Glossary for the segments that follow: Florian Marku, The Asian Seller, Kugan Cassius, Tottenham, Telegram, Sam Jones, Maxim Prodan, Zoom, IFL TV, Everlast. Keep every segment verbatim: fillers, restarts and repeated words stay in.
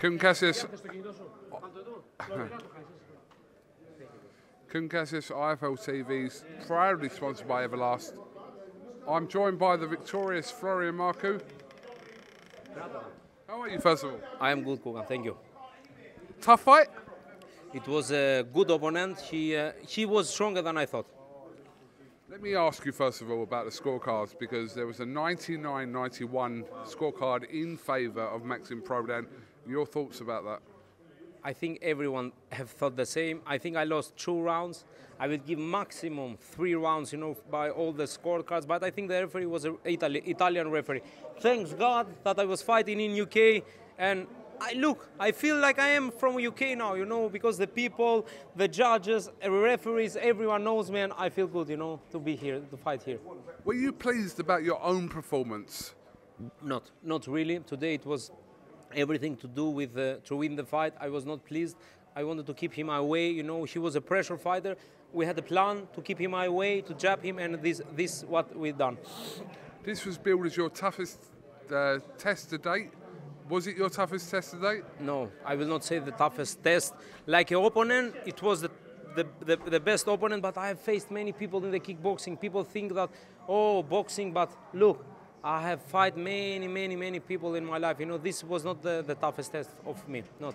Kugan Cassius. Kugan Cassius, I F L T V's proudly sponsored by Everlast. I'm joined by the victorious Florian Marku. How are you, first of all? I am good, Kugan, thank you. Tough fight? It was a good opponent. She, uh, she was stronger than I thought. Let me ask you, first of all, about the scorecards, because there was a ninety-nine ninety-one scorecard in favour of Maxim Prodan. Your thoughts about that? I think everyone have thought the same. I think I lost two rounds. I will give maximum three rounds, you know, by all the scorecards. But I think the referee was an Itali Italian referee. Thanks God that I was fighting in U K. And I, look, I feel like I am from U K now, you know, because the people, the judges, referees, everyone knows me. And I feel good, you know, to be here, to fight here. Were you pleased about your own performance? Not, not really. Today it was everything to do with uh, to win the fight. I was not pleased. I wanted to keep him away. You know, he was a pressure fighter. We had a plan to keep him away, to jab him, and this this what we done. This was billed as your toughest uh, test to date. Was it your toughest test to date? No, I will not say the toughest test. Like an opponent, it was the The, the, the best opponent, but I have faced many people in the kickboxing. People think that, oh, boxing, but look, I have fought many, many, many people in my life. You know, this was not the, the toughest test of me, not.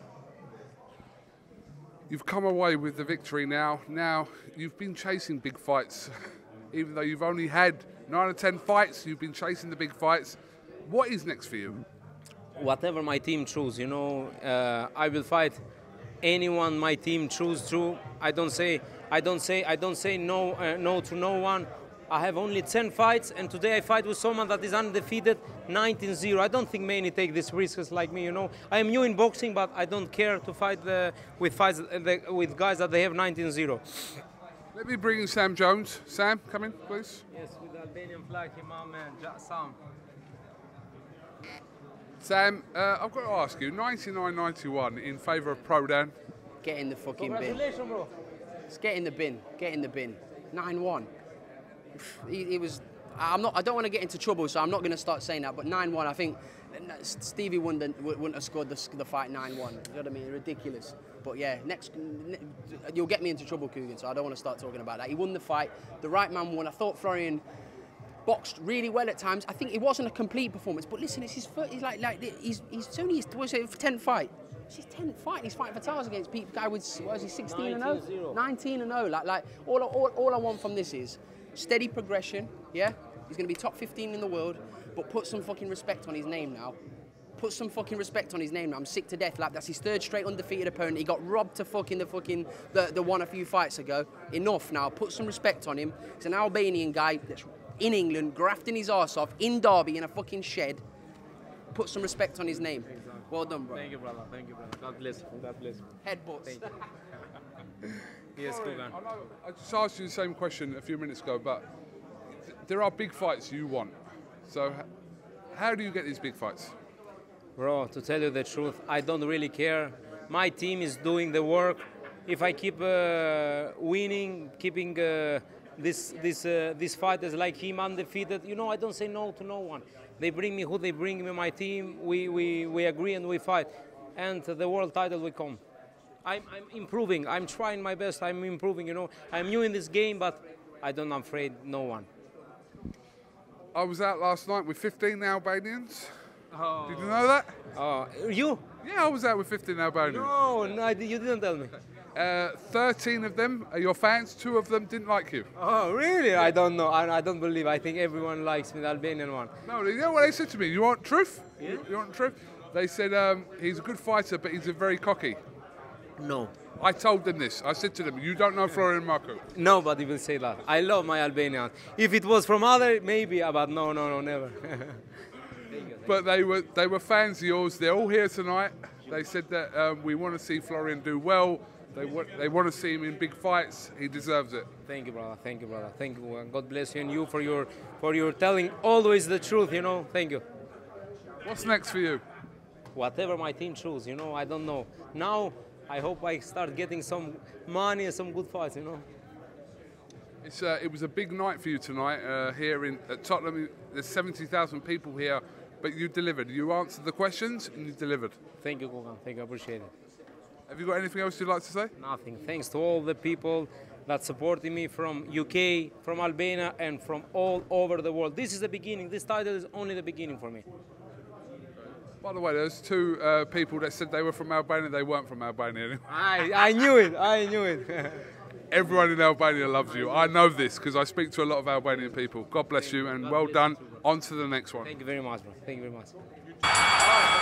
You've come away with the victory now. Now, you've been chasing big fights. Even though you've only had nine or ten fights, you've been chasing the big fights. What is next for you? Whatever my team choose, you know, uh, I will fight anyone my team choose to. I don't say, I don't say, I don't say no, uh, no to no one. I have only ten fights, and today I fight with someone that is undefeated, nineteen zero. I don't think many take these risks like me, you know. I am new in boxing, but I don't care to fight the, with fights the, with guys that they have nineteen zero. Let me bring in Sam Jones. Sam, come in, please. Yes, with the Albanian flag, Imam and Sam. Sam, uh, I've got to ask you, ninety-nine ninety-one in favour of Prodan. Get in the fucking bin. Bro. Just get in the bin. Get in the bin. nine one. He, he was. I'm not. I don't want to get into trouble, so I'm not going to start saying that. But nine one, I think Stevie wouldn't, wouldn't have scored the, the fight nine one. You know what I mean? Ridiculous. But yeah, next you'll get me into trouble, Kugan. So I don't want to start talking about that. He won the fight. The right man won. I thought Florian boxed really well at times. I think it wasn't a complete performance. But listen, it's his first. He's like like he's he's it's only his tenth fight. It's his tenth fight. He's fighting for titles against people. Guy with what is he? sixteen and oh, nineteen and oh. Like like all all all I want from this is steady progression, yeah? He's going to be top fifteen in the world, but put some fucking respect on his name now. Put some fucking respect on his name now. I'm sick to death. Like, that's his third straight undefeated opponent. He got robbed to fucking the fucking, the, the one a few fights ago. Enough now. Put some respect on him. He's an Albanian guy that's in England, grafting his arse off, in Derby, in a fucking shed. Put some respect on his name. Well done, bro. Thank you, brother. Thank you, brother. God bless you. God bless you. Headbutts. Thank you. Yes, Kugan. I know, I just asked you the same question a few minutes ago, but th there are big fights you want. So how do you get these big fights? Bro, to tell you the truth, I don't really care. My team is doing the work. If I keep uh, winning, keeping uh, this, this, uh, these fighters like him undefeated, you know, I don't say no to no one. They bring me who they bring me, my team. We, we, we agree and we fight. And the world title will come. I'm, I'm improving. I'm trying my best. I'm improving, you know. I'm new in this game, but I don't afraid no one. I was out last night with fifteen Albanians. Oh. Did you know that? Oh, you? Yeah, I was out with fifteen Albanians. No, no, you didn't tell me. Uh, thirteen of them are your fans. Two of them didn't like you. Oh, really? Yeah. I don't know. I, I don't believe. I think everyone likes me, the Albanian one. No, you know what they said to me? You want truth? Yeah. You, you want truth? They said, um, he's a good fighter, but he's a very cocky. No. I told them this. I said to them, you don't know Florian Marku. Nobody will say that. I love my Albanian. If it was from other, maybe, but no, no, no, never. But they were, they were fans of yours. They're all here tonight. They said that um, we want to see Florian do well. They, wa they want to see him in big fights. He deserves it. Thank you, brother. Thank you, brother. Thank you. And God bless you and you for your, for your telling always the truth, you know. Thank you. What's next for you? Whatever my team chooses, you know, I don't know. Now, I hope I start getting some money and some good fights, you know. It's, uh, it was a big night for you tonight uh, here in, at Tottenham. There's seventy thousand people here, but you delivered. You answered the questions and you delivered. Thank you, Kugan. Thank you. I appreciate it. Have you got anything else you'd like to say? Nothing. Thanks to all the people that supported me from U K, from Albania, and from all over the world. This is the beginning. This title is only the beginning for me. By the way, there's two uh, people that said they were from Albania. They weren't from Albania anyway. I, I knew it. I knew it. Everyone in Albania loves you. I know this because I speak to a lot of Albanian people. God bless you and well done. On to the next one. Thank you very much, bro. Thank you very much.